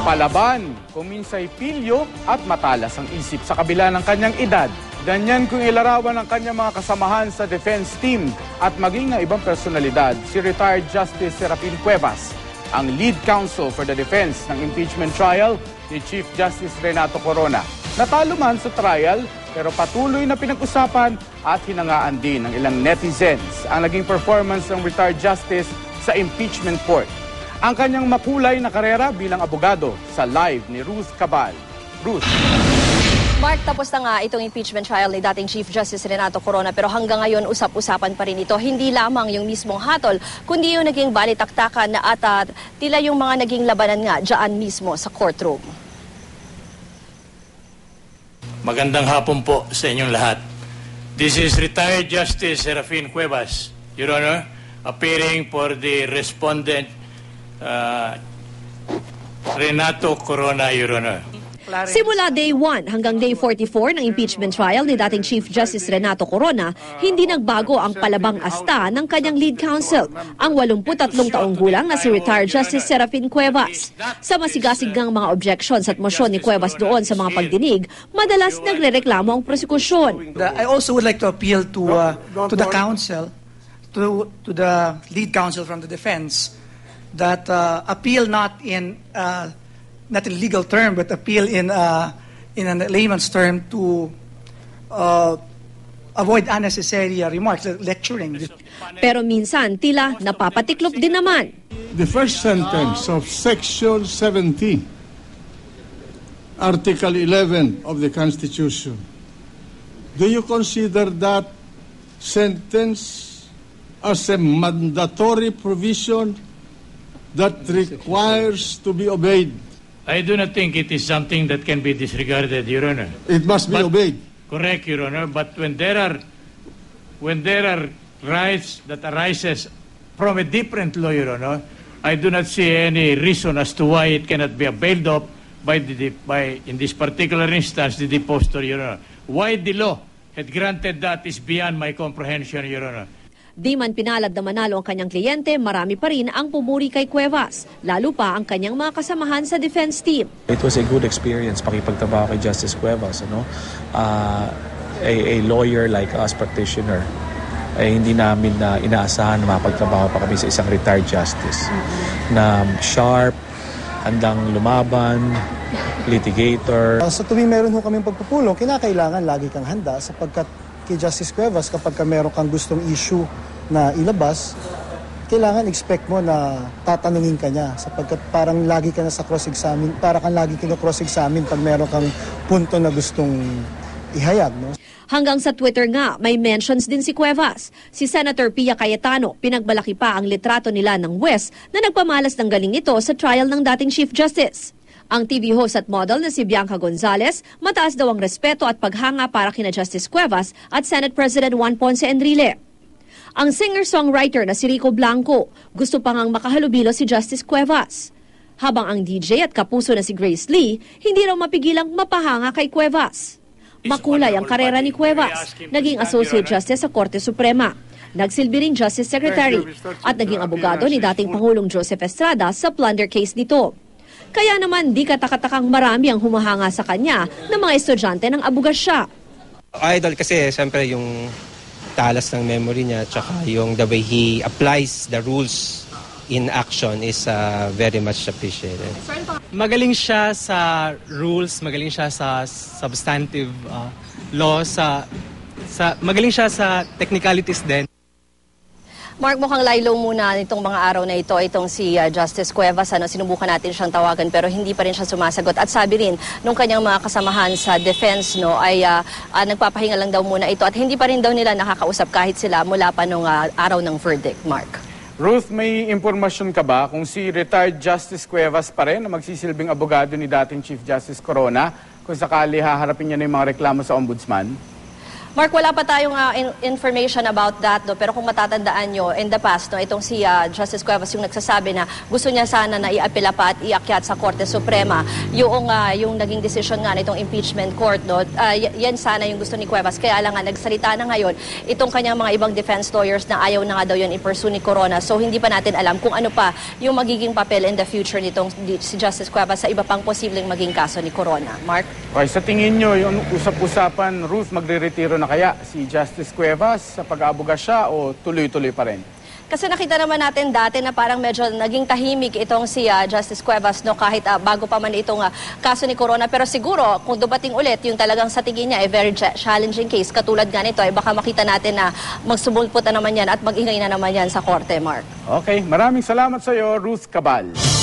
Palaban, kung minsa'y pilyo at matalas ang isip sa kabila ng kanyang edad. Ganyan kung ilarawan ng kanyang mga kasamahan sa defense team at maging ng ibang personalidad si retired Justice Serafin Cuevas, ang lead counsel for the defense ng impeachment trial ni Chief Justice Renato Corona. Natalo man sa trial pero patuloy na pinag-usapan at hinangaan din ng ilang netizens ang naging performance ng retired justice sa impeachment court. Ang kanyang makulay na karera bilang abogado sa live ni Ruth Cabal. Ruth. Mark, tapos na nga itong impeachment trial ni dating Chief Justice Renato Corona pero hanggang ngayon usap-usapan pa rin ito. Hindi lamang yung mismong hatol, kundi yung naging balitaktakan at tila yung mga naging labanan nga dyan mismo sa courtroom. Magandang hapon po sa inyong lahat. This is retired Justice Serafin Cuevas, Your Honor, appearing for the respondent Renato Corona, Your Honor. Simula day 1 hanggang day 44 ng impeachment trial ni dating Chief Justice Renato Corona, hindi nagbago ang palabang asta ng kanyang lead counsel, ang 83 taong gulang na si retired Justice Serafin Cuevas. Sa masigasig ng mga objections at motion ni Cuevas doon sa mga pagdinig, madalas nagrereklamo ang prosekusyon. I also would like to appeal to the counsel, to the lead counsel from the defense, that appeal not in legal term, but appeal in a layman's term to avoid unnecessary remarks, lecturing. Pero minsan, tila napapatiklop din naman. The first sentence of Section 17, Article 11 of the Constitution. Do you consider that sentence as a mandatory provision that requires to be obeyed? I do not think it is something that can be disregarded, Your Honor. It must be obeyed. Correct, Your Honor. But when there are rights that arises from a different law, Your Honor, I do not see any reason as to why it cannot be availed of by in this particular instance the depositor, Your Honor. Why the law had granted that is beyond my comprehension, Your Honor. Di man pinalad na manalo ang kanyang kliyente, marami pa rin ang pumuri kay Cuevas, lalo pa ang kanyang mga kasamahan sa defense team. It was a good experience pakipagtrabaho kay Justice Cuevas, ano? A lawyer like us, practitioner. Hindi namin na inaasahan na mapagtrabaho pa kami sa isang retired justice na sharp, handang lumaban, litigator. Sa tuwing meron ho kaming pagpupulong, kinakailangan lagi kang handa sapagkat kay Justice Cuevas, kapag ka meron kang gustong issue na ilabas, kailangan expect mo na tatanungin ka niya sapagkat parang lagi ka na sa cross-examine, para kang lagi kino-cross-examine pag meron kang punto na gustong ihayag, no? Hanggang sa Twitter nga, may mentions din si Cuevas. Si Senator Pia Cayetano, pinagmalaki pa ang litrato nila ng West na nagpamalas ng galing ito sa trial ng dating Chief Justice. Ang TV host at model na si Bianca Gonzalez, mataas daw ang respeto at paghanga para kina Justice Cuevas at Senate President Juan Ponce Endrile. Ang singer-songwriter na si Rico Blanco, gusto pa ngang makahalubilo si Justice Cuevas. Habang ang DJ at kapuso na si Grace Lee, hindi raw mapigilang mapahanga kay Cuevas. Makulay ang karera ni Cuevas, naging Associate Justice sa Korte Suprema, nagsilbi ring Justice Secretary, at naging abogado ni dating Pangulong Joseph Estrada sa plunder case nito. Kaya naman di katakatakang marami ang humahanga sa kanya ng mga estudyante ng abogasya. Idol kasi siyempre yung talas ng memory niya tsaka yung the way he applies the rules in action is very much appreciated. Magaling siya sa rules, magaling siya sa substantive law, magaling siya sa technicalities din. Mark, mukhang laylo muna nitong mga araw na ito, itong si Justice Cuevas. Sinubukan natin siyang tawagan pero hindi pa rin siya sumasagot. At sabi rin, nung kanyang mga kasamahan sa defense nagpapahinga lang daw muna ito. At hindi pa rin daw nila nakakausap kahit sila mula pa nung araw ng verdict, Mark. Ruth, may impormasyon ka ba kung si retired Justice Cuevas pa rin na magsisilbing abogado ni dating Chief Justice Corona kung sakali haharapin niya na yung mga reklamo sa Ombudsman? Mark, wala pa tayong information about that, no? Pero kung matatandaan nyo, in the past, no, itong si Justice Cuevas yung nagsasabi na gusto niya sana na iapela pa at iakyat sa Korte Suprema yung naging decision nga nitong impeachment court, no? Yan sana yung gusto ni Cuevas. Kaya lang nga, nagsalita na ngayon itong kanyang mga ibang defense lawyers na ayaw na nga daw yun i-pursue ni Corona. So hindi pa natin alam kung ano pa yung magiging papel in the future nitong si Justice Cuevas sa iba pang posibleng maging kaso ni Corona. Mark? Okay, sa tingin nyo, yung usap-usapan, Ruth, magre-retiro na kaya si Justice Cuevas sa pag-aabuga siya o tuloy-tuloy pa rin? Kasi nakita naman natin dati na parang medyo naging tahimik itong si Justice Cuevas, no, kahit bago pa man itong kaso ni Corona. Pero siguro kung dumating ulit yung talagang sa tingin niya ay very challenging case katulad ganito, ay baka makita natin na magsubulpot na naman yan at mag-ingay na naman yan sa korte, Mark. Okay, maraming salamat sa iyo, Ruth Cabal.